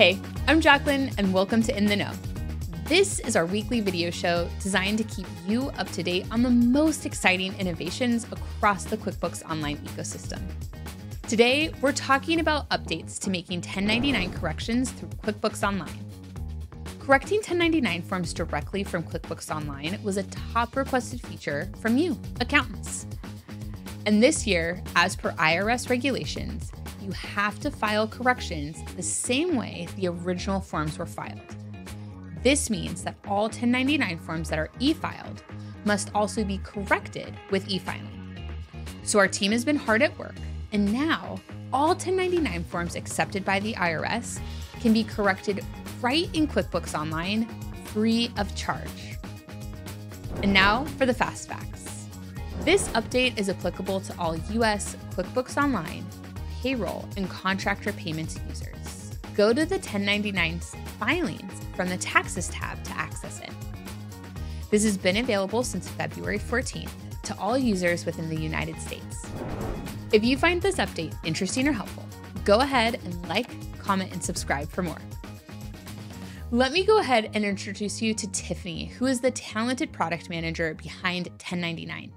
Hey, I'm Jacqueline, and welcome to In the Know. This is our weekly video show designed to keep you up to date on the most exciting innovations across the QuickBooks Online ecosystem. Today, we're talking about updates to making 1099 corrections through QuickBooks Online. Correcting 1099 forms directly from QuickBooks Online was a top requested feature from you, accountants. And this year, as per IRS regulations, you have to file corrections the same way the original forms were filed. This means that all 1099 forms that are e-filed must also be corrected with e-filing. So our team has been hard at work, and now all 1099 forms accepted by the IRS can be corrected right in QuickBooks Online, free of charge. And now for the fast facts. This update is applicable to all US QuickBooks Online, payroll, and contractor payments users. Go to the 1099 filings from the Taxes tab to access it. This has been available since February 14th to all users within the United States. If you find this update interesting or helpful, go ahead and like, comment, and subscribe for more. Let me go ahead and introduce you to Tiffany, who is the talented product manager behind 1099.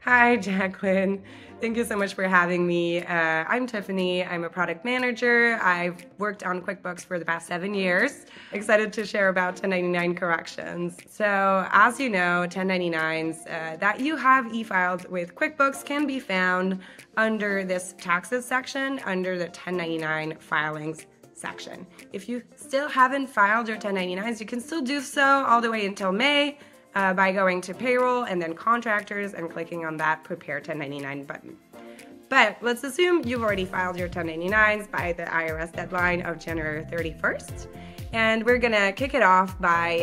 Hi, Jacqueline. Thank you so much for having me. I'm Tiffany. I'm a product manager. I've worked on QuickBooks for the past 7 years. Excited to share about 1099 corrections. So as you know, 1099s that you have e-filed with QuickBooks can be found under this taxes section, under the 1099 filings section. If you still haven't filed your 1099s, you can still do so all the way until May. By going to payroll and then contractors and clicking on that prepare 1099 button. But let's assume you've already filed your 1099s by the IRS deadline of January 31st. And we're gonna kick it off by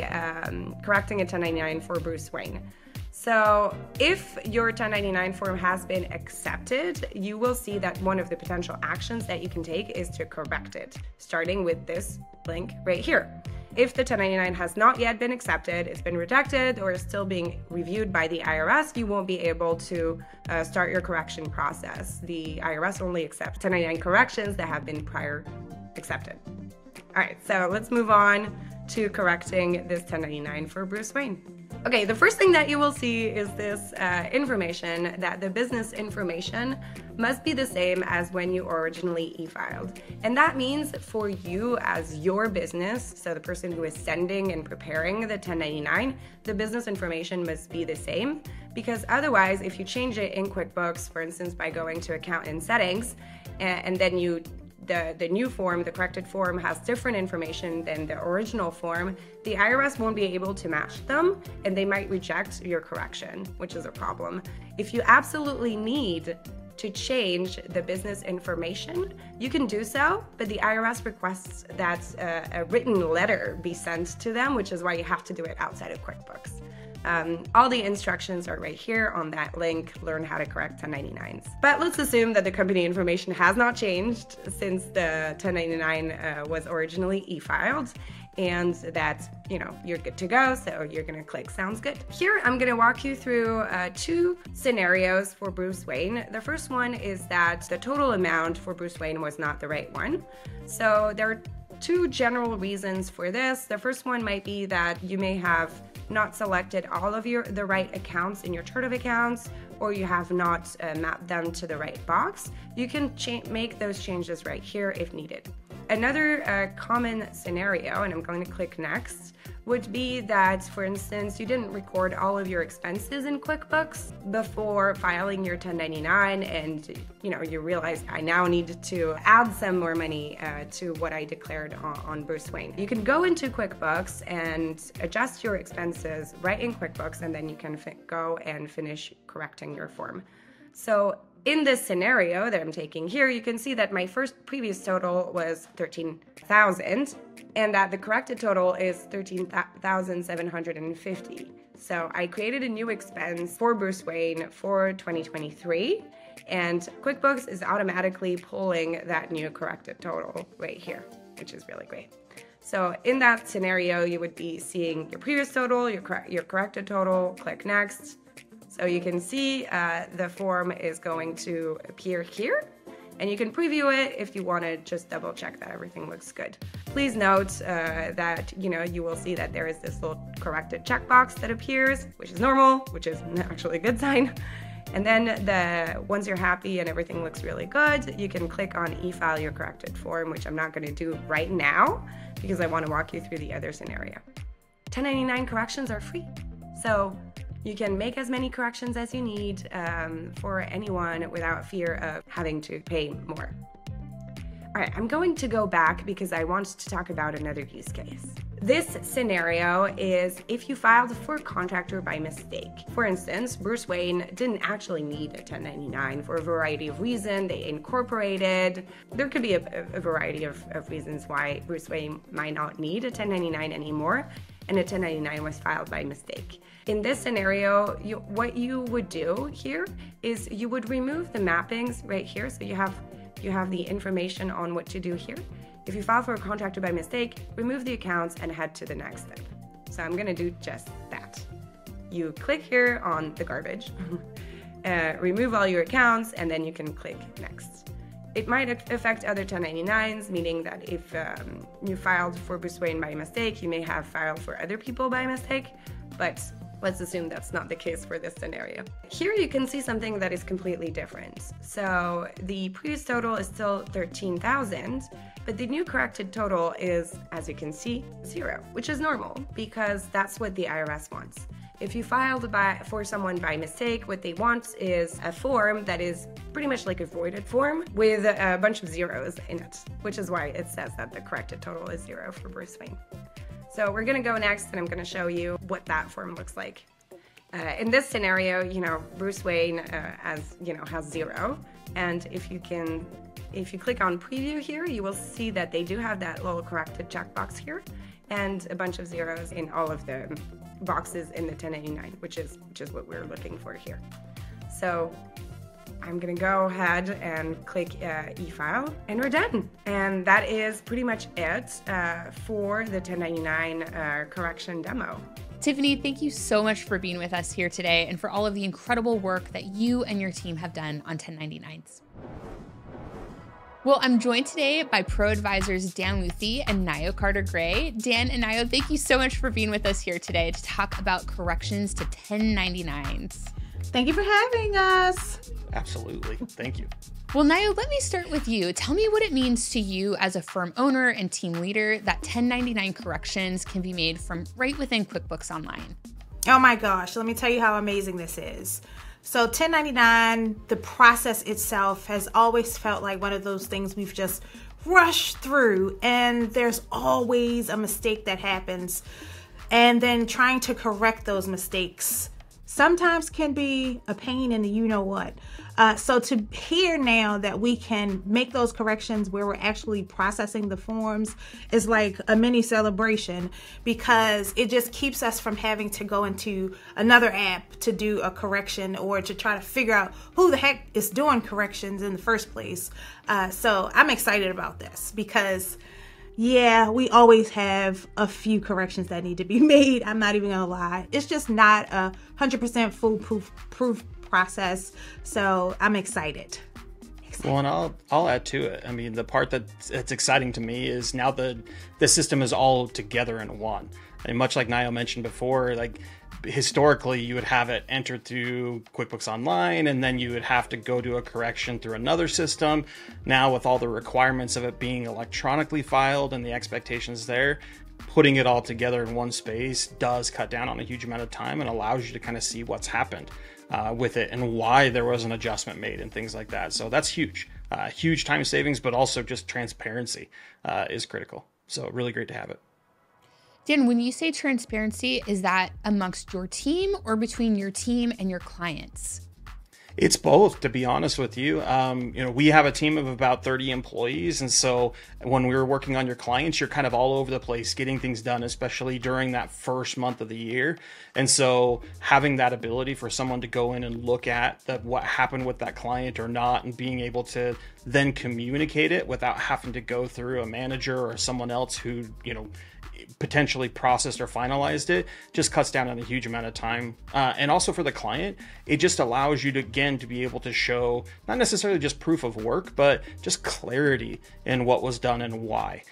correcting a 1099 for Bruce Wayne. So if your 1099 form has been accepted, you will see that one of the potential actions that you can take is to correct it, starting with this link right here. If the 1099 has not yet been accepted, it's been rejected, or is still being reviewed by the IRS, you won't be able to start your correction process. The IRS only accepts 1099 corrections that have been prior accepted. All right, so let's move on to correcting this 1099 for Bruce Wayne. Okay, the first thing that you will see is this information that the business information must be the same as when you originally e-filed. And that means for you as your business, so the person who is sending and preparing the 1099, the business information must be the same, because otherwise if you change it in QuickBooks, for instance, by going to account and settings, and then the new form, the corrected form, has different information than the original form, the IRS won't be able to match them, and they might reject your correction, which is a problem. If you absolutely need to change the business information, you can do so, but the IRS requests that a written letter be sent to them, which is why you have to do it outside of QuickBooks. All the instructions are right here on that link, learn how to correct 1099s. But let's assume that the company information has not changed since the 1099 was originally e-filed, and that, you know, you're good to go, so you're gonna click sounds good. Here I'm gonna walk you through two scenarios for Bruce Wayne. The first one is that the total amount for Bruce Wayne was not the right one. So there are two general reasons for this. The first one might be that you may have not selected all of the right accounts in your chart of accounts, or you have not mapped them to the right box. You can make those changes right here if needed. Another common scenario, and I'm going to click next, would be that, for instance, you didn't record all of your expenses in QuickBooks before filing your 1099, and you know, you realize I now need to add some more money to what I declared on Bruce Wayne. You can go into QuickBooks and adjust your expenses right in QuickBooks, and then you can go and finish correcting your form. So in this scenario that I'm taking here, you can see that my previous total was $13,000, and that the corrected total is $13,750. So I created a new expense for Bruce Wayne for 2023, and QuickBooks is automatically pulling that new corrected total right here, which is really great. So in that scenario, you would be seeing your previous total, your corrected total, click next. So you can see the form is going to appear here, and you can preview it if you want to just double check that everything looks good. Please note that you will see that there is this little corrected checkbox that appears, which is normal, which is actually a good sign. And then once you're happy and everything looks really good, you can click on e-file your corrected form, which I'm not going to do right now because I want to walk you through the other scenario. 1099 corrections are free, so you can make as many corrections as you need for anyone without fear of having to pay more. All right, I'm going to go back because I want to talk about another use case. This scenario is if you filed for a contractor by mistake. For instance, Bruce Wayne didn't actually need a 1099 for a variety of reasons. They incorporated. There could be a variety of reasons why Bruce Wayne might not need a 1099 anymore, and a 1099 was filed by mistake. In this scenario, what you would do here is you would remove the mappings right here, so you have the information on what to do here. If you file for a contractor by mistake, remove the accounts and head to the next step. So I'm gonna do just that. You click here on the garbage, remove all your accounts, and then you can click next. It might affect other 1099s, meaning that if you filed for Bruce Wayne by mistake, you may have filed for other people by mistake, but let's assume that's not the case for this scenario. Here you can see something that is completely different. So the previous total is still 13,000, but the new corrected total is, as you can see, 0, which is normal because that's what the IRS wants. If you filed for someone by mistake, what they want is a form that is pretty much like a voided form with a bunch of zeros in it, which is why it says that the corrected total is 0 for Bruce Wayne. So we're gonna go next and I'm gonna show you what that form looks like. In this scenario, Bruce Wayne has 0. And if you click on preview here, you will see that they do have that little corrected checkbox here and a bunch of zeros in all of the boxes in the 1099, which is what we're looking for here. So I'm gonna go ahead and click e-file, and we're done. And that is pretty much it for the 1099 correction demo. Tiffany, thank you so much for being with us here today and for all of the incredible work that you and your team have done on 1099s. Well, I'm joined today by ProAdvisors Dan Luthi and Nayo Carter-Gray. Dan and Nayo, thank you so much for being with us here today to talk about corrections to 1099s. Thank you for having us. Absolutely. Thank you. Well, Nayo, let me start with you. Tell me what it means to you as a firm owner and team leader that 1099 corrections can be made from right within QuickBooks Online. Oh my gosh, let me tell you how amazing this is. So 1099, the process itself has always felt like one of those things we've just rushed through, and there's always a mistake that happens. And then trying to correct those mistakes sometimes can be a pain in the you-know-what. So to hear now that we can make those corrections where we're actually processing the forms is like a mini celebration, because it just keeps us from having to go into another app to do a correction or to try to figure out who the heck is doing corrections in the first place. So I'm excited about this because, yeah, we always have a few corrections that need to be made. I'm not even gonna lie. It's just not a 100% foolproof process. So I'm excited. Well, and I'll add to it. I mean, the part that's exciting to me is now the system is all together in one. And much like Nayo mentioned before, like historically you would have it entered through QuickBooks Online and then you would have to go do a correction through another system. Now with all the requirements of it being electronically filed and the expectations there, putting it all together in one space does cut down on a huge amount of time and allows you to kind of see what's happened with it and why there was an adjustment made and things like that. So that's huge, huge time savings, but also just transparency is critical. So really great to have it. Dan, when you say transparency, is that amongst your team or between your team and your clients? It's both, to be honest with you. We have a team of about 30 employees. And so when we were working on your clients, you're kind of all over the place getting things done, especially during that first month of the year. And so having that ability for someone to go in and look at what happened with that client or not, and being able to then communicate it without having to go through a manager or someone else who, you know, potentially processed or finalized it, just cuts down on a huge amount of time. And also for the client, it just allows you to, again, to be able to show not necessarily just proof of work, but just clarity in what was done and why.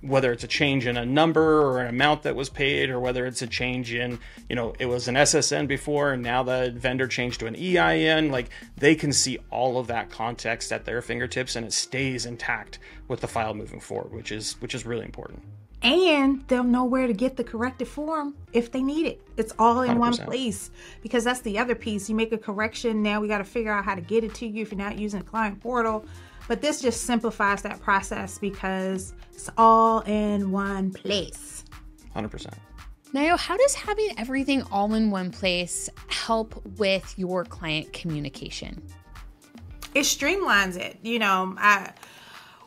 Whether it's a change in a number or an amount that was paid, or whether it's a change in, you know, it was an SSN before and now the vendor changed to an EIN, like they can see all of that context at their fingertips and it stays intact with the file moving forward, which is really important. And they'll know where to get the corrected form if they need it. It's all in 100%. One place, because that's the other piece. You make a correction, now we got to figure out how to get it to you if you're not using a client portal. But this just simplifies that process because it's all in one place. 100%. Nayo, how does having everything all in one place help with your client communication? It streamlines it. You know,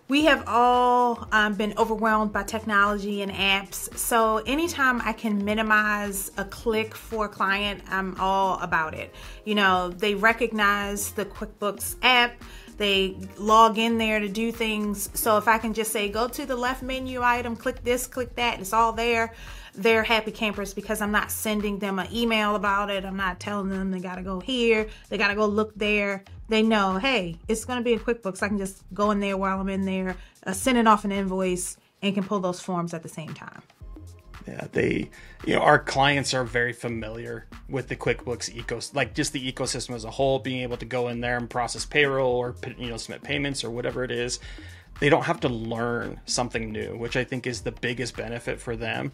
we have all been overwhelmed by technology and apps. So anytime I can minimize a click for a client, I'm all about it. You know, they recognize the QuickBooks app. They log in there to do things. So if I can just say, go to the left menu item, click this, click that, it's all there. They're happy campers because I'm not sending them an email about it. I'm not telling them they gotta go here, they gotta go look there. They know, hey, it's gonna be in QuickBooks. I can just go in there while I'm in there, sending off an invoice, and can pull those forms at the same time. Yeah, they, you know, our clients are very familiar with the QuickBooks ecosystem, like just the ecosystem as a whole, being able to go in there and process payroll or, you know, submit payments or whatever it is. They don't have to learn something new, which I think is the biggest benefit for them,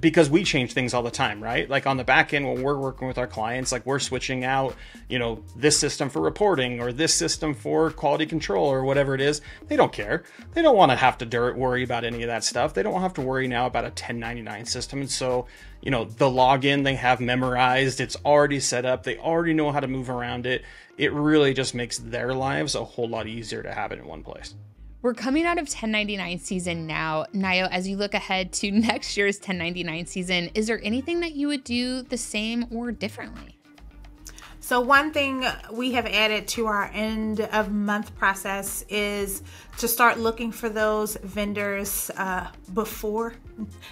because we change things all the time, right? Like on the back end, when we're working with our clients, like we're switching out, you know, this system for reporting or this system for quality control or whatever it is. They don't care. They don't want to have to worry about any of that stuff. They don't have to worry now about a 1099 system. And so, you know, the login they have memorized, it's already set up. They already know how to move around it. It really just makes their lives a whole lot easier to have it in one place. We're coming out of 1099 season now. Nayo, as you look ahead to next year's 1099 season, is there anything that you would do the same or differently? So one thing we have added to our end of month process is to start looking for those vendors before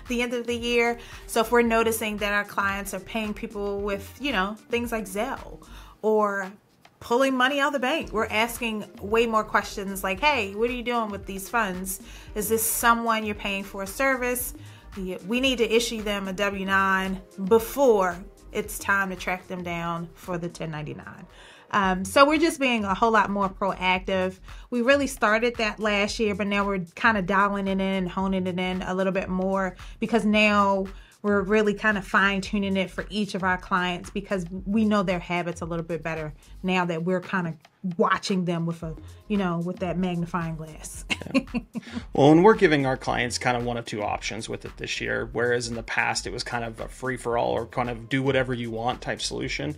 the end of the year. So if we're noticing that our clients are paying people with, you know, things like Zelle or pulling money out of the bank. We're asking way more questions like, hey, what are you doing with these funds? Is this someone you're paying for a service? We need to issue them a W-9 before it's time to track them down for the 1099. So we're just being a whole lot more proactive. We really started that last year, but now we're kind of dialing it in, honing it in a little bit more, because now we're really kind of fine tuning it for each of our clients, because we know their habits a little bit better now that we're kind of watching them with a, you know, with that magnifying glass. Yeah. Well, and we're giving our clients kind of one of two options with it this year, whereas in the past it was kind of a free for all or kind of do whatever you want type solution.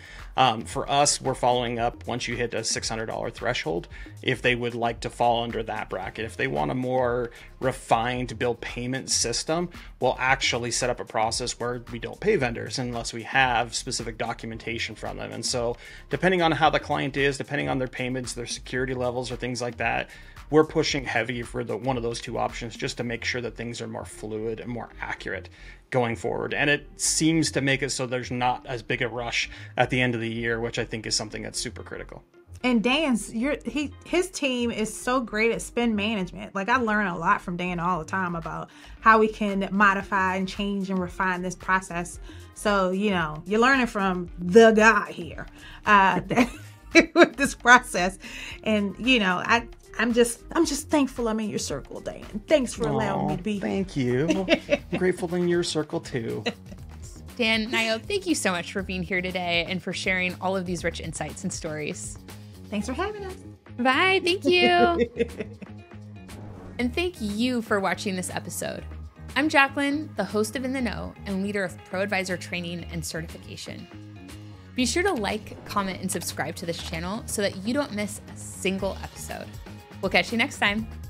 For us, we're following up once you hit a $600 threshold, if they would like to fall under that bracket. If they want a more refined bill payment system, we'll actually set up a process where we don't pay vendors unless we have specific documentation from them. And so depending on how the client is, depending on their payments, their security levels or things like that, we're pushing heavy for the one of those two options just to make sure that things are more fluid and more accurate going forward. And it seems to make it so there's not as big a rush at the end of the year, which I think is something that's super critical. And Dan's, his team is so great at spend management. Like I learn a lot from Dan all the time about how we can modify and change and refine this process. So, you know, you're learning from the guy here with this process. And, you know, I'm just thankful I'm in your circle, Dan. Thanks for allowing me to be here. Thank you. I'm grateful in your circle too. Dan, Nayo, thank you so much for being here today and for sharing all of these rich insights and stories. Thanks for having us. Bye. Thank you. And thank you for watching this episode. I'm Jacqueline, the host of In the Know and leader of ProAdvisor training and certification. Be sure to like, comment, and subscribe to this channel so that you don't miss a single episode. We'll catch you next time.